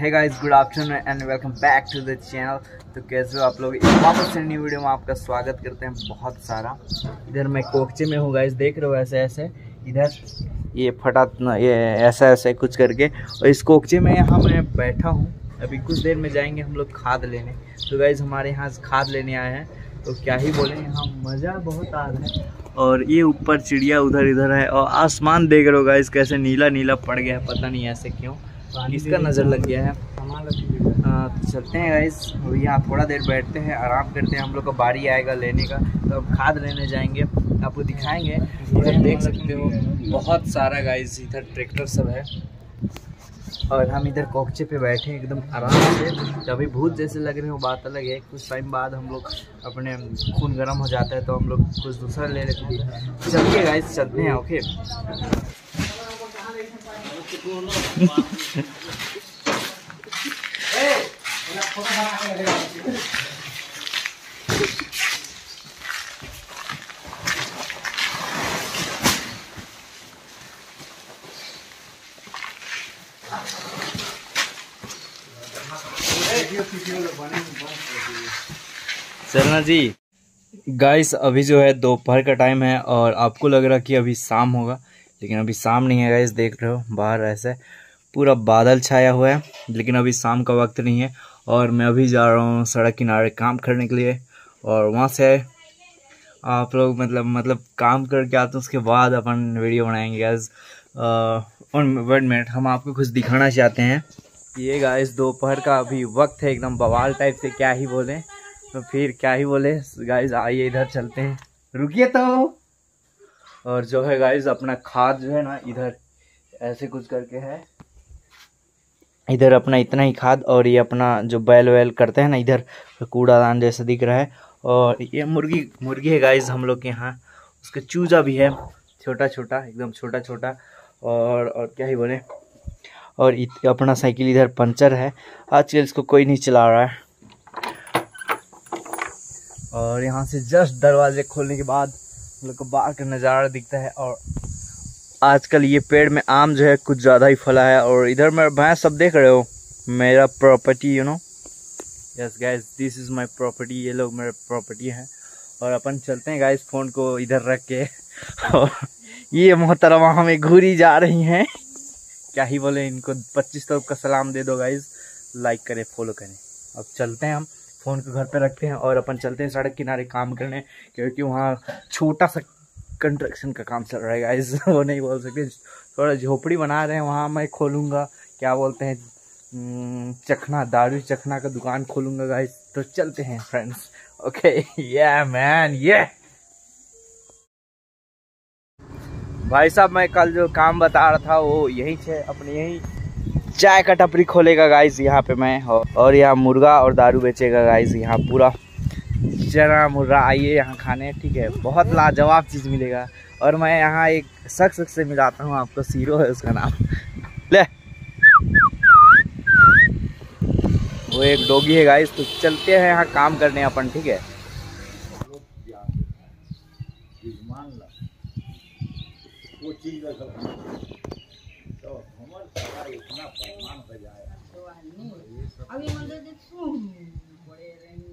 है guys, good afternoon and welcome back to the channel. तो कैसे हो आप लोग, वापस से न्यू वीडियो में आपका स्वागत करते हैं बहुत सारा। इधर मैं कोकचे में हूँ गाइस, देख रहे हो ऐसे ऐसे इधर ये फटा ये ऐसा ऐसा कुछ करके, और इस कोकचे में यहाँ मैं बैठा हूँ। अभी कुछ देर में जाएंगे हम लोग खाद लेने। तो गाइस हमारे यहाँ खाद लेने आए हैं, तो क्या ही बोले, यहाँ मज़ा बहुत आ रहा है। और ये ऊपर चिड़िया उधर इधर है, और आसमान देख रहे हो गाइस कैसे नीला नीला पड़ गया है, पता नहीं ऐसे क्यों, इसका नज़र लग गया है। तो चलते हैं गाइस, और यहाँ थोड़ा देर बैठते हैं, आराम करते हैं। हम लोग का बारी आएगा लेने का, तो अब खाद लेने जाएंगे, आपको दिखाएंगे। इधर देख सकते हो बहुत सारा गाइस, इधर ट्रैक्टर सब है, और हम इधर कोकचे पे बैठे हैं एकदम आराम से। जब भी भूत जैसे लग रहे हो बात अलग है, कुछ टाइम बाद हम लोग अपने खून गर्म हो जाता है तो हम लोग कुछ दूसरा ले लेते हैं। चलिए गाइस चलते हैं, ओके। सरना जी गाइस, अभी जो है दोपहर का टाइम है, और आपको लग रहा कि अभी शाम होगा, लेकिन अभी शाम नहीं है गाइस। देख रहे हो बाहर ऐसे पूरा बादल छाया हुआ है, लेकिन अभी शाम का वक्त नहीं है। और मैं अभी जा रहा हूँ सड़क किनारे काम करने के लिए, और वहाँ से आप लोग मतलब काम करके आते हैं, उसके बाद अपन वीडियो बनाएंगे गाइस। वन मिनट, हम आपको कुछ दिखाना चाहते हैं। ये गाइस दोपहर का अभी वक्त है, एकदम बवाल टाइप से, क्या ही बोले, तो फिर क्या ही बोले गाइस। आइए इधर चलते हैं, रुकिए तो। और जो है गाइस अपना खाद जो है ना, इधर ऐसे कुछ करके है, इधर अपना इतना ही खाद। और ये अपना जो बैल वैल करते हैं ना, इधर कूड़ादान जैसे दिख रहा है। और ये मुर्गी है गाइस हम लोग के यहाँ, उसका चूजा भी है, छोटा छोटा एकदम छोटा छोटा। और क्या ही बोले। और अपना साइकिल इधर पंचर है, आजकल इसको कोई नहीं चला रहा है। और यहाँ से जस्ट दरवाजे खोलने के बाद हम लोग को बाहर का नज़ारा दिखता है। और आजकल ये पेड़ में आम जो है कुछ ज़्यादा ही फला है। और इधर मेरा भैंस, सब देख रहे हो मेरा property, you know, yes guys this is my property. ये लोग मेरा प्रॉपर्टी है। और अपन चलते हैं गाइस, फ़ोन को इधर रख के, और ये मोहतरमा हमें घूरी जा रही हैं, क्या ही बोले। इनको 25 तोप का सलाम दे दो गाइज, लाइक करें, फॉलो करें। अब चलते हैं, हम फ़ोन को घर पे रखते हैं और अपन चलते हैं सड़क किनारे काम करने, क्योंकि वहाँ छोटा सा कंस्ट्रक्शन का काम चल रहा है गाइज, वो नहीं बोल सकते, थोड़ा झोपड़ी बना रहे हैं। वहाँ मैं खोलूँगा, क्या बोलते हैं, चखना, दारू चखना का दुकान खोलूँगा गाइज। तो चलते हैं फ्रेंड्स, ओके या मैन। ये भाई साहब, मैं कल जो काम बता रहा था वो यहीं से, अपने यहीं चाय का टपरी खोलेगा गाइस यहाँ पे मैं, और यहाँ मुर्गा और दारू बेचेगा गाइस। यहाँ पूरा चना मुर्रा, आइए यहाँ खाने, ठीक है, बहुत लाजवाब चीज़ मिलेगा। और मैं यहाँ एक शख्स से मिलाता हूँ आपको, सीरो है उसका नाम, ले वो एक डोगी है गाइस। तो चलते हैं यहाँ काम करने अपन, ठीक है। इतना